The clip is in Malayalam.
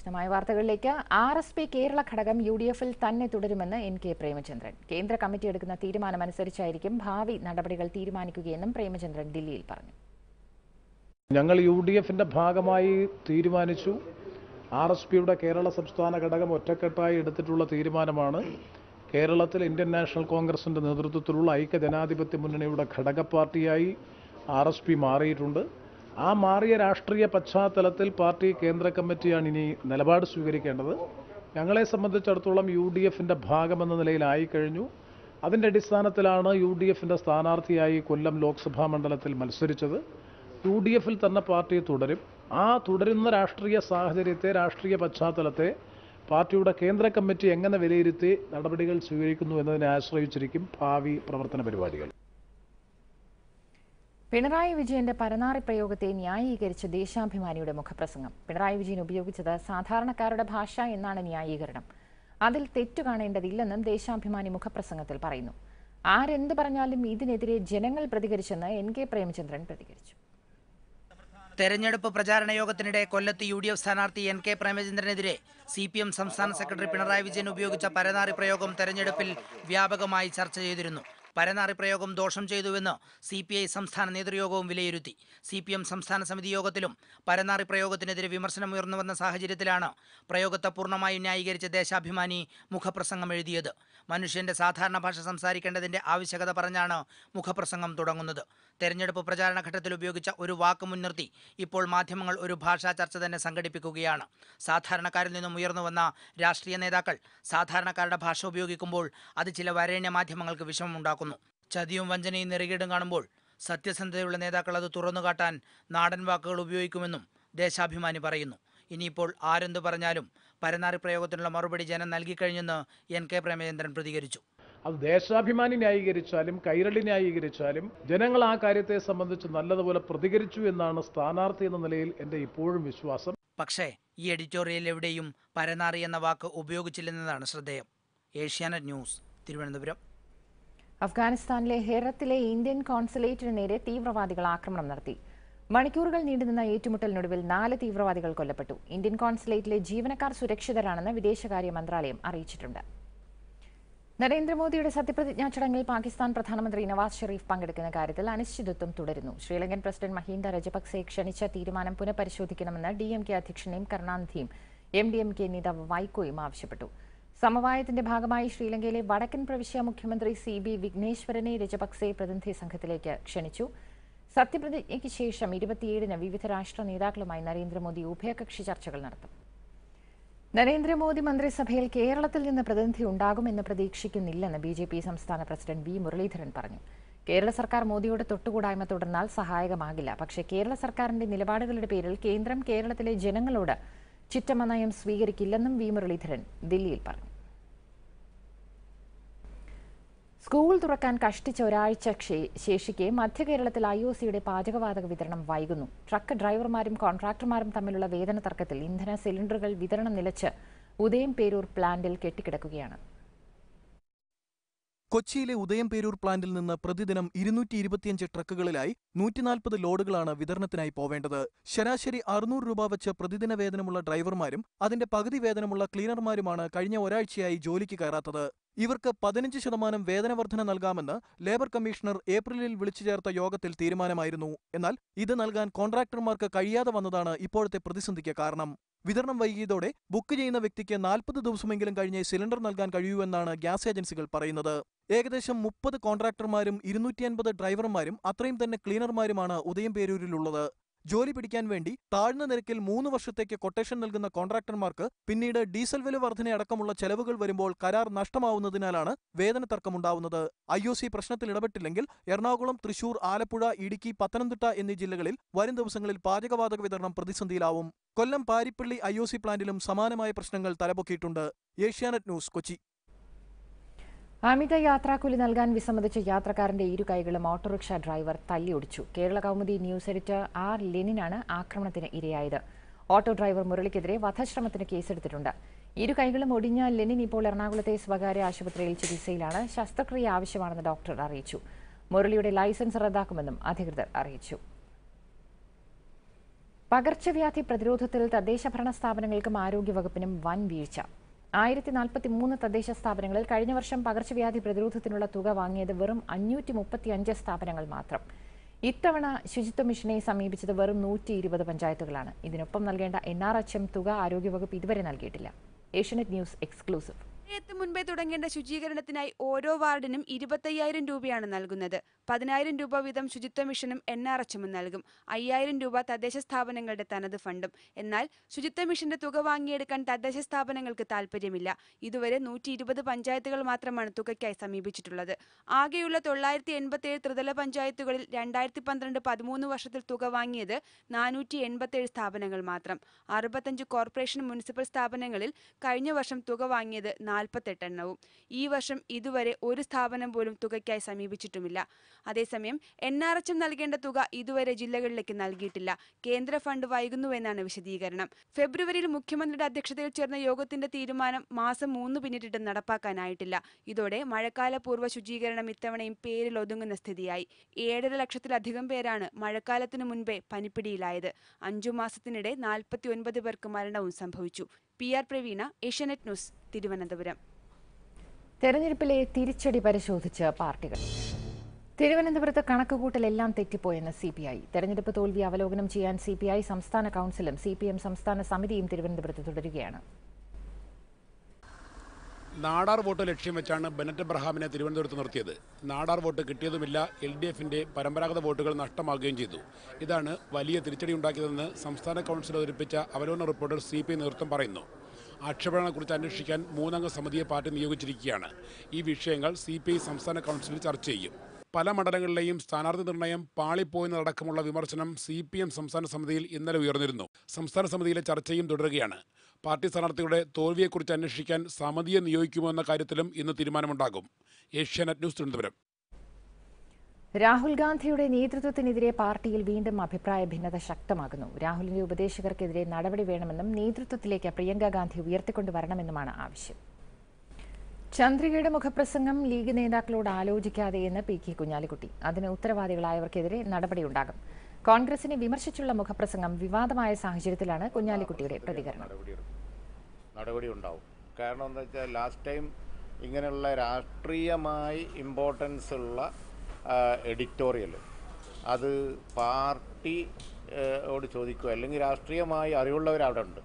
വിശദമായ വാർത്തകളിലേക്ക്. RSP കേരള ഘടകം UDF-ൽ തന്നെ തുടരുമെന്ന് NK പ്രേമചന്ദ്രൻ. കേന്ദ്ര കമ്മിറ്റി എടുക്കുന്ന തീരുമാനമനുസരിച്ചായിരിക്കും ഭാവി നടപടികൾ തീരുമാനിക്കുകയെന്നും പ്രേമചന്ദ്രൻ ദില്ലിയിൽ പറഞ്ഞു. ഞങ്ങൾ UDF-ന്റെ ഭാഗമായി തീരുമാനിച്ചു. RSPയുടെ കേരള സംസ്ഥാന ഘടകം ഒറ്റക്കെട്ടായി എടുത്തിട്ടുള്ള തീരുമാനമാണ്. കേരളത്തിൽ ഇന്ത്യൻ നാഷണൽ കോൺഗ്രസിന്റെ നേതൃത്വത്തിലുള്ള ഐക്യജനാധിപത്യ മുന്നണിയുടെ ഘടക പാർട്ടിയായി RSP മാറിയിട്ടുണ്ട്. ആ മാറിയ രാഷ്ട്രീയ പശ്ചാത്തലത്തിൽ പാർട്ടി കേന്ദ്ര കമ്മിറ്റിയാണ് ഇനി നിലപാട് സ്വീകരിക്കേണ്ടത്. ഞങ്ങളെ സംബന്ധിച്ചിടത്തോളം UDF-ന്റെ ഭാഗമെന്ന നിലയിലായിക്കഴിഞ്ഞു. അതിൻ്റെ അടിസ്ഥാനത്തിലാണ് UDF-ന്റെ സ്ഥാനാർത്ഥിയായി കൊല്ലം ലോക്സഭാ മണ്ഡലത്തിൽ മത്സരിച്ചത്. UDF-ൽ തന്നെ പാർട്ടി തുടരും. ആ തുടരുന്ന രാഷ്ട്രീയ സാഹചര്യത്തെ, രാഷ്ട്രീയ പശ്ചാത്തലത്തെ പാർട്ടിയുടെ കേന്ദ്ര കമ്മിറ്റി എങ്ങനെ വിലയിരുത്തി നടപടികൾ സ്വീകരിക്കുന്നു എന്നതിനെ ആശ്രയിച്ചിരിക്കും ഭാവി പ്രവർത്തന പരിപാടികൾ. പിണറായി വിജയന്റെ പരനാറി പ്രയോഗത്തെ ന്യായീകരിച്ച് ദേശാഭിമാനിയുടെ മുഖപ്രസംഗം. പിണറായി വിജയൻ ഉപയോഗിച്ചത് സാധാരണക്കാരുടെ ഭാഷ എന്നാണ് ന്യായീകരണം. അതിൽ തെറ്റു കാണേണ്ടതില്ലെന്നും ദേശാഭിമാനി മുഖപ്രസംഗത്തിൽ പറയുന്നു. ആരെന്ത് പറഞ്ഞാലും ഇതിനെതിരെ ജനങ്ങൾ പ്രതികരിച്ചെന്ന് NK പ്രേമചന്ദ്രൻ പ്രതികരിച്ചു. തെരഞ്ഞെടുപ്പ് പ്രചാരണ യോഗത്തിനിടെ കൊല്ലത്ത് UDF സ്ഥാനാർത്ഥി NK പ്രേമചന്ദ്രനെതിരെ CPM സംസ്ഥാന സെക്രട്ടറി പിണറായി വിജയൻ ഉപയോഗിച്ച പരനാറി പ്രയോഗം തെരഞ്ഞെടുപ്പിൽ വ്യാപകമായി ചർച്ച ചെയ്തിരുന്നു. പരനാറി പ്രയോഗം ദോഷം ചെയ്തുവെന്ന് CPI സംസ്ഥാന നേതൃയോഗവും വിലയിരുത്തി. CPM സംസ്ഥാന സമിതി യോഗത്തിലും പരനാറി പ്രയോഗത്തിനെതിരെ വിമർശനമുയർന്നു വന്ന സാഹചര്യത്തിലാണ് പ്രയോഗത്തെ പൂർണ്ണമായും ന്യായീകരിച്ച ദേശാഭിമാനി മുഖപ്രസംഗം എഴുതിയത്. മനുഷ്യന്റെ സാധാരണ ഭാഷ സംസാരിക്കേണ്ടതിന്റെ ആവശ്യകത പറഞ്ഞാണ് മുഖപ്രസംഗം തുടങ്ങുന്നത്. തെരഞ്ഞെടുപ്പ് പ്രചാരണ ഘട്ടത്തിൽ ഉപയോഗിച്ച ഒരു വാക്ക് മുൻനിർത്തി ഇപ്പോൾ മാധ്യമങ്ങൾ ഒരു ഭാഷാ ചർച്ച തന്നെ സംഘടിപ്പിക്കുകയാണ്. സാധാരണക്കാരിൽ നിന്നും ഉയർന്നു വന്ന രാഷ്ട്രീയ നേതാക്കൾ സാധാരണക്കാരുടെ ഭാഷ ഉപയോഗിക്കുമ്പോൾ അത് ചില വരേണ്യ മാധ്യമങ്ങൾക്ക് വിഷമമുണ്ടാക്കുന്നു. ചതിയും വഞ്ചനയും നെറുകേടും കാണുമ്പോൾ സത്യസന്ധതയുള്ള നേതാക്കൾ അത് തുറന്നുകാട്ടാൻ നാടൻ വാക്കുകൾ ഉപയോഗിക്കുമെന്നും ദേശാഭിമാനി പറയുന്നു. ഇനിയിപ്പോൾ ആരെന്തു പറഞ്ഞാലും പരനാറി പ്രയോഗത്തിനുള്ള മറുപടി ജനം നൽകിക്കഴിഞ്ഞെന്ന് NK പ്രേമചന്ദ്രൻ പ്രതികരിച്ചു. അത് ദേശാഭിമാനി ന്യായീകരിച്ചാലും കൈരളി ന്യായീകരിച്ചാലും ജനങ്ങൾ ആ കാര്യത്തെ സംബന്ധിച്ച് നല്ലതുപോലെ പ്രതികരിച്ചു എന്നാണ് സ്ഥാനാർത്ഥി എന്ന നിലയിൽ എൻ്റെ ഇപ്പോഴും വിശ്വാസം. പക്ഷേ ഈ എഡിറ്റോറിയൽ എവിടെയും പരനാറി എന്ന വാക്ക് ഉപയോഗിച്ചില്ലെന്നതാണ് ശ്രദ്ധേയം. ഏഷ്യാനെറ്റ് ന്യൂസ്, തിരുവനന്തപുരം. അഫ്ഗാനിസ്ഥാനിലെ ഹെറത്തിലെ ഇന്ത്യൻ കോൺസുലേറ്റിന് നേരെ തീവ്രവാദികൾ ആക്രമണം നടത്തി. മണിക്കൂറുകൾ നീണ്ടുനിന്ന ഏറ്റുമുട്ടലിനൊടുവിൽ 4 തീവ്രവാദികൾ കൊല്ലപ്പെട്ടു. ഇന്ത്യൻ കോൺസുലേറ്റിലെ ജീവനക്കാർ സുരക്ഷിതരാണെന്ന് വിദേശകാര്യ മന്ത്രാലയം അറിയിച്ചിട്ടുണ്ട്. നരേന്ദ്രമോദിയുടെ സത്യപ്രതിജ്ഞാ ചടങ്ങിൽ പാകിസ്ഥാൻ പ്രധാനമന്ത്രി നവാസ് ഷെരീഫ് പങ്കെടുക്കുന്ന കാര്യത്തിൽ അനിശ്ചിതത്വം തുടരുന്നു. ശ്രീലങ്കൻ പ്രസിഡന്റ് മഹീന്ദ രജപക്സെ ക്ഷണിച്ച തീരുമാനം പുനഃപരിശോധിക്കണമെന്ന് DMK അധ്യക്ഷൻ കരുണാനിധിയും MDMK നേതാവ് വൈക്കോയും ആവശ്യപ്പെട്ടു. സമവായത്തിന്റെ ഭാഗമായി ശ്രീലങ്കയിലെ വടക്കൻ പ്രവിശ്യ മുഖ്യമന്ത്രി CB വിഘ്നേശ്വരനെ രജപക്സെ പ്രതിനിധി സംഘത്തിലേക്ക് ക്ഷണിച്ചു. സത്യപ്രതിജ്ഞയ്ക്ക് ശേഷം 27-ന് വിവിധ രാഷ്ട്ര നേതാക്കളുമായി നരേന്ദ്രമോദി ഉഭയകക്ഷി ചർച്ചകൾ നടത്തും. നരേന്ദ്രമോദി മന്ത്രിസഭയിൽ കേരളത്തിൽ നിന്ന് പ്രതിനിധി ഉണ്ടാകുമെന്ന് പ്രതീക്ഷിക്കുന്നില്ലെന്ന് BJP സംസ്ഥാന പ്രസിഡന്റ് V. മുരളീധരൻ പറഞ്ഞു. കേരള സർക്കാർ മോദിയുടെ തൊട്ടുകൂടായ്മ തുടർന്നാൽ സഹായകമാകില്ല. പക്ഷേ കേരള സർക്കാരിന്റെ നിലപാടുകളുടെ പേരിൽ കേന്ദ്രം കേരളത്തിലെ ജനങ്ങളോട് ചിറ്റമ്മ നയം സ്വീകരിക്കില്ലെന്നും V. മുരളീധരൻ ദില്ലിയിൽ പറഞ്ഞു. സ്കൂൾ തുറക്കാൻ കഷ്ടിച്ച ഒരാഴ്ച ശേഷിക്കെ മധ്യ കേരളത്തിൽ IOCയുടെ പാചകവാതക വിതരണം വൈകുന്നു. ട്രക്ക് ഡ്രൈവർമാരും കോൺട്രാക്ടർമാരും തമ്മിലുള്ള വേതന തർക്കത്തിൽ ഇന്ധന സിലിണ്ടറുകൾ വിതരണം നിലച്ച് ഉദയംപേരൂർ പ്ലാന്റിൽ കെട്ടിക്കിടക്കുകയാണ്. കൊച്ചിയിലെ ഉദയംപേരൂർ പ്ലാന്റിൽ നിന്ന് പ്രതിദിനം 225 ട്രക്കുകളിലായി 140 ലോഡുകളാണ് വിതരണത്തിനായി പോവേണ്ടത്. ശരാശരി 600 രൂപ വെച്ച് പ്രതിദിന വേതനമുള്ള ഡ്രൈവർമാരും അതിന്റെ പകുതി വേതനമുള്ള ക്ലീനർമാരുമാണ് കഴിഞ്ഞ ഒരാഴ്ചയായി ജോലിക്ക് കയറാത്തത്. ഇവർക്ക് 15% വേതന വർധന നൽകാമെന്ന് ലേബർ കമ്മീഷണർ ഏപ്രിലിൽ വിളിച്ചു ചേർത്ത യോഗത്തിൽ തീരുമാനമായിരുന്നു. എന്നാൽ ഇത് നൽകാൻ കോൺട്രാക്ടർമാർക്ക് കഴിയാതെ വന്നതാണ് ഇപ്പോഴത്തെ പ്രതിസന്ധിക്ക് കാരണം. വിതരണം വൈകിയതോടെ ബുക്ക് ചെയ്യുന്ന വ്യക്തിക്ക് 40 ദിവസമെങ്കിലും കഴിഞ്ഞേ സിലിണ്ടർ നൽകാൻ കഴിയൂവെന്നാണ് ഗ്യാസ് ഏജൻസികൾ പറയുന്നത്. ഏകദേശം 30 കോൺട്രാക്ടർമാരും 250 ഡ്രൈവർമാരും അത്രയും തന്നെ ക്ലീനർമാരുമാണ് ഉദയംപേരൂരിലുള്ളത്. ജോലി പിടിക്കാൻ വേണ്ടി താഴ്ന്ന നിരക്കിൽ 3 വർഷത്തേക്ക് കൊട്ടേഷൻ നൽകുന്ന കോൺട്രാക്ടർമാർക്ക് പിന്നീട് ഡീസൽ വില വർധനയടക്കമുള്ള ചെലവുകൾ വരുമ്പോൾ കരാർ നഷ്ടമാവുന്നതിനാലാണ് വേതന തർക്കമുണ്ടാവുന്നത്. IOC പ്രശ്നത്തിൽ ഇടപെട്ടില്ലെങ്കിൽ എറണാകുളം, തൃശൂർ, ആലപ്പുഴ, ഇടുക്കി, പത്തനംതിട്ട എന്നീ ജില്ലകളിൽ വരും ദിവസങ്ങളിൽ പാചകവാതക വിതരണം പ്രതിസന്ധിയിലാവും. കൊല്ലം പാരിപ്പള്ളി IOC പ്ലാന്റിലും സമാനമായ പ്രശ്നങ്ങൾ തലപൊക്കിയിട്ടുണ്ട്. ഏഷ്യാനെറ്റ് ന്യൂസ്, കൊച്ചി. അമിത യാത്രാക്കൂലി നൽകാൻ വിസമ്മതിച്ച യാത്രക്കാരന്റെ ഇരുകൈകളും ഓട്ടോറിക്ഷ ഡ്രൈവർ തല്ലിയൊടിച്ചു. Kerala Kaumudi news editor R. ലെനിനാണ് ആക്രമണത്തിന് ഇരയായത്. ഓട്ടോ ഡ്രൈവർ മുരളിക്കെതിരെ വധശ്രമത്തിന് കേസെടുത്തിട്ടുണ്ട്. ഇരുകൈകളും ഒടിഞ്ഞ ലെനിൻ ഇപ്പോൾ എറണാകുളത്തെ സ്വകാര്യ ആശുപത്രിയിൽ ചികിത്സയിലാണ്. ശസ്ത്രക്രിയ ആവശ്യമാണെന്ന് ഡോക്ടർ അറിയിച്ചു. മുരളിയുടെ ലൈസൻസ് റദ്ദാക്കുമെന്നും അധികൃതർ അറിയിച്ചു. പകർച്ചവ്യാധി പ്രതിരോധത്തിൽ തദ്ദേശഭരണ സ്ഥാപനങ്ങൾക്കും ആരോഗ്യവകുപ്പിനും വൻ വീഴ്ച. 1043 തദ്ദേശ സ്ഥാപനങ്ങളിൽ കഴിഞ്ഞ വർഷം പകർച്ചവ്യാധി പ്രതിരോധത്തിനുള്ള തുക വാങ്ങിയത് വെറും 535 സ്ഥാപനങ്ങൾ മാത്രം. ഇത്തവണ ശുചിത്വ മിഷനെ സമീപിച്ചത് വെറും 120 പഞ്ചായത്തുകളാണ്. ഇതിനൊപ്പം നൽകേണ്ട NRHM തുക ആരോഗ്യവകുപ്പ് ഇതുവരെ നൽകിയിട്ടില്ല. Asianet news exclusive. എത്തും മുൻപേ തുടങ്ങേണ്ട ശുചീകരണത്തിനായി ഓരോ വാർഡിനും 25,000 രൂപയാണ് നൽകുന്നത്. 10,000 രൂപ വീതം ശുചിത്വ മിഷനും NRHM നൽകും. 5,000 രൂപ തദ്ദേശ സ്ഥാപനങ്ങളുടെ തനത് ഫണ്ടും. എന്നാൽ ശുചിത്വ മിഷന്റെ തുക വാങ്ങിയെടുക്കാൻ തദ്ദേശ സ്ഥാപനങ്ങൾക്ക് താല്പര്യമില്ല. ഇതുവരെ 120 പഞ്ചായത്തുകൾ മാത്രമാണ് തുകയ്ക്കായി സമീപിച്ചിട്ടുള്ളത്. ആകെയുള്ള 987 ത്രിതല പഞ്ചായത്തുകളിൽ 2012-13 വർഷത്തിൽ തുക വാങ്ങിയത് 487 സ്ഥാപനങ്ങൾ മാത്രം. 65 കോർപ്പറേഷൻ മുനിസിപ്പൽ സ്ഥാപനങ്ങളിൽ കഴിഞ്ഞ വർഷം തുക വാങ്ങിയത് 48 എണ്ണവും. ഈ വർഷം ഇതുവരെ ഒരു സ്ഥാപനം പോലും തുകയ്ക്കായി സമീപിച്ചിട്ടുമില്ല. അതേസമയം NRHM നൽകേണ്ട തുക ഇതുവരെ ജില്ലകളിലേക്ക് നൽകിയിട്ടില്ല. കേന്ദ്ര ഫണ്ട് വൈകുന്നുവെന്നാണ് വിശദീകരണം. ഫെബ്രുവരിയിൽ മുഖ്യമന്ത്രിയുടെ അധ്യക്ഷതയിൽ ചേർന്ന യോഗത്തിന്റെ തീരുമാനം മാസം 3 പിന്നിട്ടിട്ട് നടപ്പാക്കാനായിട്ടില്ല. ഇതോടെ മഴക്കാല പൂർവ്വ ശുചീകരണം ഇത്തവണയും പേരിൽ ഒതുങ്ങുന്ന സ്ഥിതിയായി. 7,50,000-ലധികം പേരാണ് മഴക്കാലത്തിനു മുൻപേ പനിപ്പിടിയിലായത്. 5 മാസത്തിനിടെ 49 പേർക്ക് മരണവും സംഭവിച്ചു. PR Praveena, Asianet news, Thiruvananthapuram. തെരഞ്ഞെടുപ്പിലെ തിരിച്ചടി പരിശോധിച്ച് പാർട്ടികൾ. തിരുവനന്തപുരത്ത് കണക്കുകൂട്ടലെല്ലാം തെറ്റിപ്പോയെന്ന് CPI. തെരഞ്ഞെടുപ്പ് തോൽവി അവലോകനം ചെയ്യാൻ CPI സംസ്ഥാന കൗൺസിലും CPM സംസ്ഥാന സമിതിയും തിരുവനന്തപുരത്ത് തുടരുകയാണ്. നാടാർ വോട്ട് ലക്ഷ്യം വെച്ചാണ് ബെനറ്റ് എബ്രഹാമിനെ തിരുവനന്തപുരത്ത് നിർത്തിയത്. നാടാർ വോട്ട് കിട്ടിയതുമില്ല. LDFന്റെ പരമ്പരാഗത വോട്ടുകൾ നഷ്ടമാകുകയും ചെയ്തു. ഇതാണ് വലിയ തിരിച്ചടിയുണ്ടാക്കിയതെന്ന് സംസ്ഥാന കൗൺസിൽ അവതരിപ്പിച്ച അവലോകന റിപ്പോർട്ടിൽ CPI നേതൃത്വം പറയുന്നു. ആക്ഷേപങ്ങളെക്കുറിച്ച് അന്വേഷിക്കാൻ 3-അംഗ സമിതിയെ പാർട്ടി നിയോഗിച്ചിരിക്കുകയാണ്. ഈ വിഷയങ്ങൾ CPI സംസ്ഥാന കൗൺസിലിൽ ചർച്ച ചെയ്യും. പല മണ്ഡലങ്ങളിലെയും സ്ഥാനാർത്ഥി നിർണയം പാളിപ്പോയെന്നതടക്കമുള്ള വിമർശനം CPM സംസ്ഥാന സമിതിയിൽ ഇന്നലെ ഉയർന്നിരുന്നു. സംസ്ഥാന സമിതിയിലെ ചർച്ചയും തുടരുകയാണ്. പാർട്ടി സ്ഥാനാർത്ഥികളുടെ തോൽവിയെക്കുറിച്ച് അന്വേഷിക്കാൻ സമിതിയെ നിയോഗിക്കുമോ എന്ന കാര്യത്തിലും ഇന്ന് തീരുമാനമുണ്ടാകും. ഏഷ്യാനെറ്റ് ന്യൂസ്, തിരുവനന്തപുരം. രാഹുൽ ഗാന്ധിയുടെ നേതൃത്വത്തിനെതിരെ പാർട്ടിയിൽ വീണ്ടും അഭിപ്രായ ഭിന്നത ശക്തമാകുന്നു. രാഹുലിന്റെ ഉപദേശകർക്കെതിരെ നടപടി വേണമെന്നും നേതൃത്വത്തിലേക്ക് പ്രിയങ്ക ഗാന്ധി ഉയർത്തിക്കൊണ്ടുവരണമെന്നുമാണ് ആവശ്യം. ചന്ദ്രികയുടെ മുഖപ്രസംഗം ലീഗ് നേതാക്കളോട് ആലോചിക്കാതെയെന്ന് PK കുഞ്ഞാലിക്കുട്ടി. അതിന് ഉത്തരവാദികളായവർക്കെതിരെ നടപടിയുണ്ടാകും. കോൺഗ്രസിനെ വിമർശിച്ചുള്ള മുഖപ്രസംഗം വിവാദമായ സാഹചര്യത്തിലാണ് കുഞ്ഞാലിക്കുട്ടിയുടെ പ്രതികരണം. നടപടിയുണ്ടാവും. കാരണം എന്താ വെച്ചാൽ ലാസ്റ്റ് ടൈം ഇങ്ങനെയുള്ള രാഷ്ട്രീയമായി ഇമ്പോർട്ടൻസ് ഉള്ള എഡിറ്റോറിയൽ അത് പാർട്ടിയോട് ചോദിക്കുക, അല്ലെങ്കിൽ രാഷ്ട്രീയമായി അറിവുള്ളവരവിടെ ഉണ്ട്.